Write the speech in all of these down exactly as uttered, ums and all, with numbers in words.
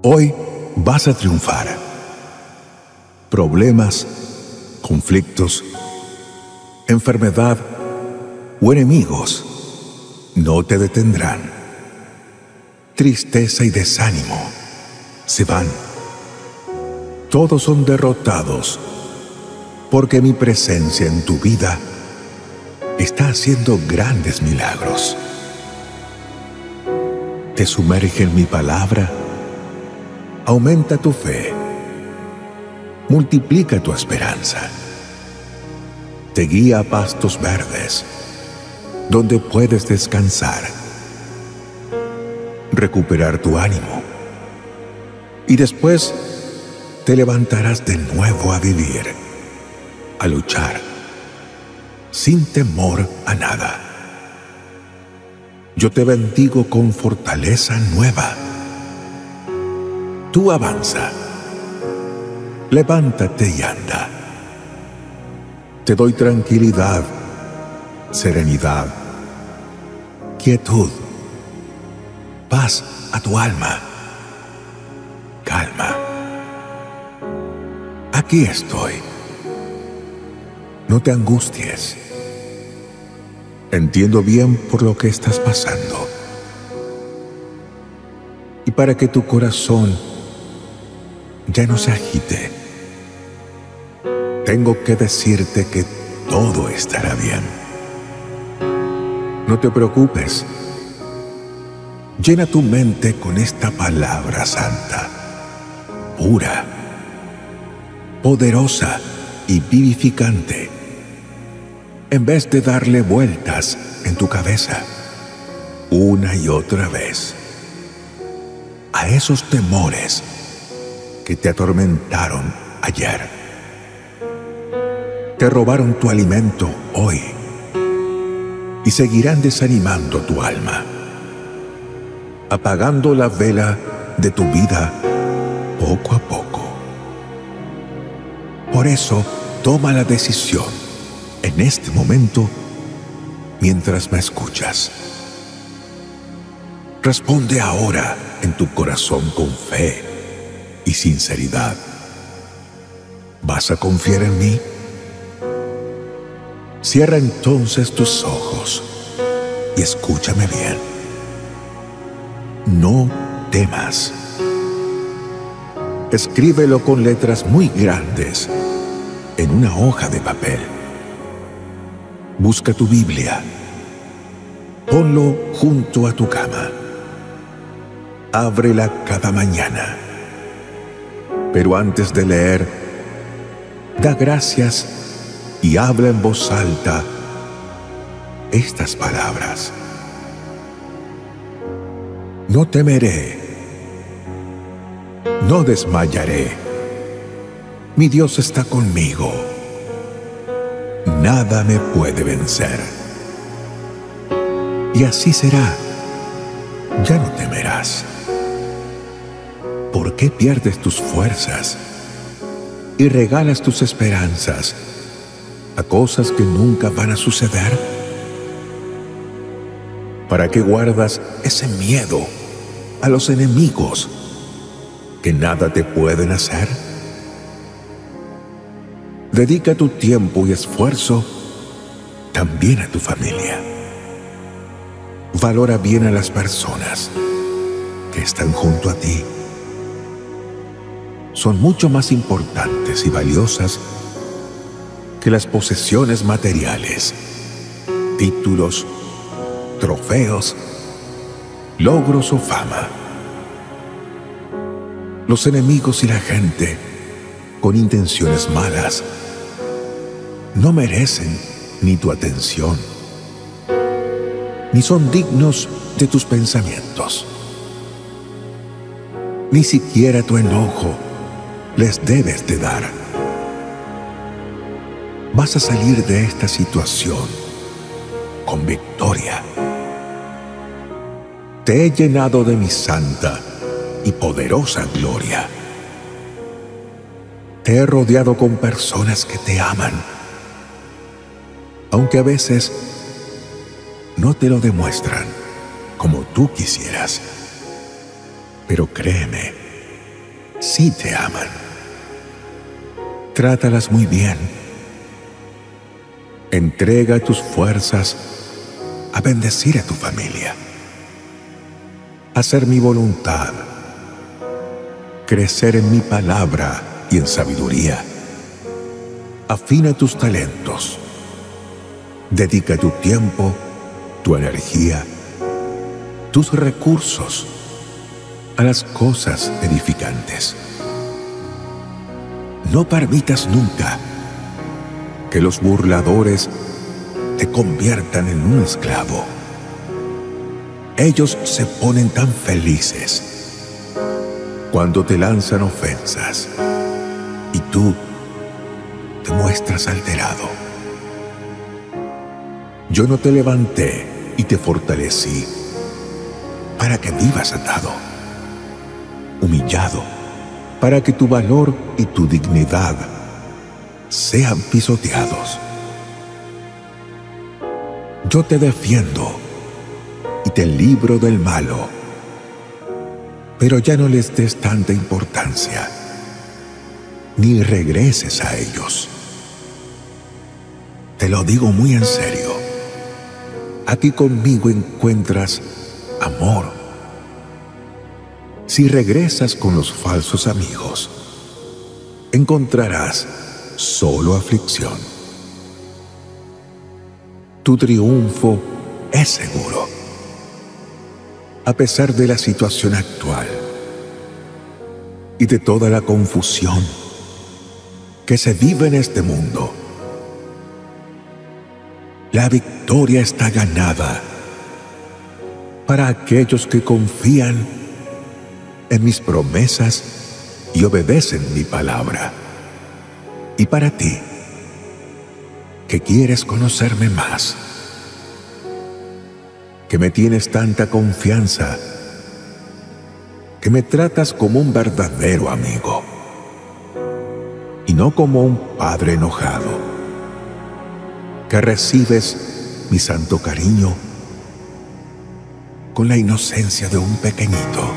Hoy vas a triunfar. Problemas, conflictos, enfermedad o enemigos no te detendrán. Tristeza y desánimo se van. Todos son derrotados porque mi presencia en tu vida está haciendo grandes milagros. Te sumerge en mi palabra. Aumenta tu fe, multiplica tu esperanza, te guía a pastos verdes, donde puedes descansar, recuperar tu ánimo, y después te levantarás de nuevo a vivir, a luchar, sin temor a nada. Yo te bendigo con fortaleza nueva. Tú avanza, levántate y anda. Te doy tranquilidad, serenidad, quietud, paz a tu alma, calma. Aquí estoy. No te angusties. Entiendo bien por lo que estás pasando. Y para que tu corazón ya no se agite. Tengo que decirte que todo estará bien. No te preocupes. Llena tu mente con esta palabra santa, pura, poderosa y vivificante, en vez de darle vueltas en tu cabeza una y otra vez a esos temores que te atormentaron ayer. Te robaron tu alimento hoy y seguirán desanimando tu alma, apagando la vela de tu vida poco a poco. Por eso, toma la decisión en este momento mientras me escuchas. Responde ahora en tu corazón con fe y sinceridad. ¿Vas a confiar en mí? Cierra entonces tus ojos y escúchame bien. No temas. Escríbelo con letras muy grandes en una hoja de papel. Busca tu Biblia. Ponlo junto a tu cama. Ábrela cada mañana. Pero antes de leer, da gracias y habla en voz alta estas palabras. No temeré, no desmayaré. Mi Dios está conmigo. Nada me puede vencer. Y así será. Ya no temerás. ¿Por qué pierdes tus fuerzas y regalas tus esperanzas a cosas que nunca van a suceder? ¿Para qué guardas ese miedo a los enemigos que nada te pueden hacer? Dedica tu tiempo y esfuerzo también a tu familia. Valora bien a las personas que están junto a ti. Son mucho más importantes y valiosas que las posesiones materiales, títulos, trofeos, logros o fama. Los enemigos y la gente con intenciones malas no merecen ni tu atención, ni son dignos de tus pensamientos. Ni siquiera tu enojo les debes de dar. Vas a salir de esta situación con victoria. Te he llenado de mi santa y poderosa gloria. Te he rodeado con personas que te aman, aunque a veces no te lo demuestran como tú quisieras. Pero créeme, sí te aman. Trátalas muy bien. Entrega tus fuerzas a bendecir a tu familia, a hacer mi voluntad, crecer en mi palabra y en sabiduría. Afina tus talentos. Dedica tu tiempo, tu energía, tus recursos a las cosas edificantes. No permitas nunca que los burladores te conviertan en un esclavo. Ellos se ponen tan felices cuando te lanzan ofensas y tú te muestras alterado. Yo no te levanté y te fortalecí para que vivas atado, humillado, para que tu valor y tu dignidad sean pisoteados. Yo te defiendo y te libro del malo, pero ya no les des tanta importancia, ni regreses a ellos. Te lo digo muy en serio. Aquí conmigo encuentras amor. Si regresas con los falsos amigos, encontrarás solo aflicción. Tu triunfo es seguro, a pesar de la situación actual y de toda la confusión que se vive en este mundo. La victoria está ganada para aquellos que confían en mis promesas y obedecen mi palabra. Y para ti, que quieres conocerme más, que me tienes tanta confianza, que me tratas como un verdadero amigo y no como un padre enojado, que recibes mi santo cariño con la inocencia de un pequeñito.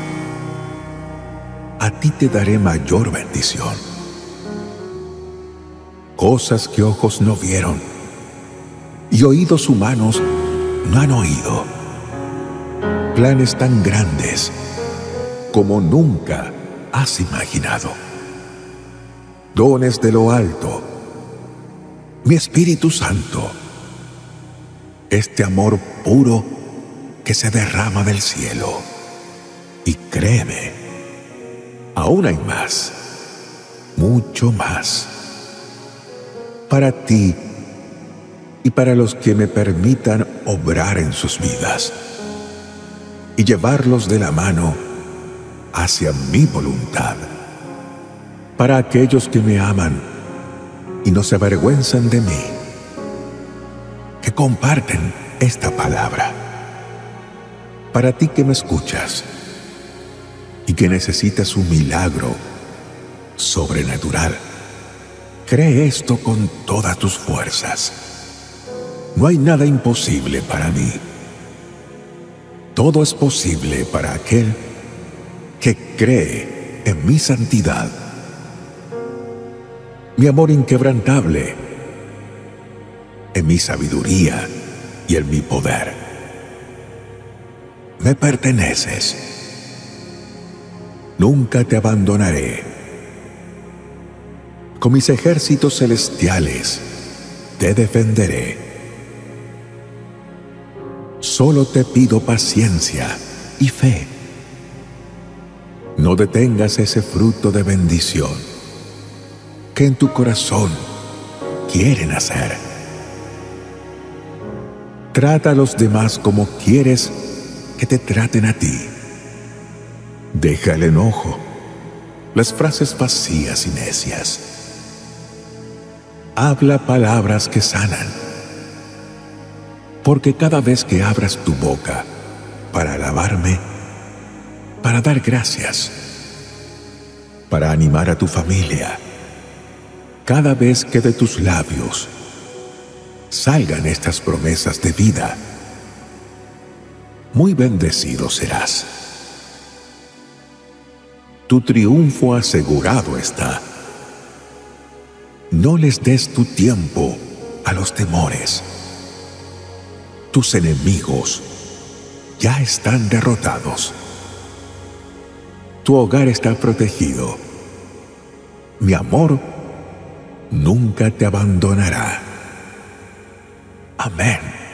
A ti te daré mayor bendición. Cosas que ojos no vieron y oídos humanos no han oído. Planes tan grandes como nunca has imaginado. Dones de lo alto. Mi Espíritu Santo, este amor puro que se derrama del cielo. Y créeme, aún hay más, mucho más, para ti y para los que me permitan obrar en sus vidas y llevarlos de la mano hacia mi voluntad, para aquellos que me aman y no se avergüenzan de mí, que comparten esta palabra. Para ti que me escuchas y que necesitas un milagro sobrenatural, cree esto con todas tus fuerzas. No hay nada imposible para mí. Todo es posible para aquel que cree en mi santidad, mi amor inquebrantable, en mi sabiduría y en mi poder. Me perteneces. Nunca te abandonaré. Con mis ejércitos celestiales te defenderé. Solo te pido paciencia y fe. No detengas ese fruto de bendición que en tu corazón quieren hacer. Trata a los demás como quieres que te traten a ti. Deja el enojo, las frases vacías y necias. Habla palabras que sanan, porque cada vez que abras tu boca para alabarme, para dar gracias, para animar a tu familia, cada vez que de tus labios salgan estas promesas de vida, muy bendecido serás. tu triunfo asegurado está. No les des tu tiempo a los temores. Tus enemigos ya están derrotados. Tu hogar está protegido. Mi amor nunca te abandonará. Amén.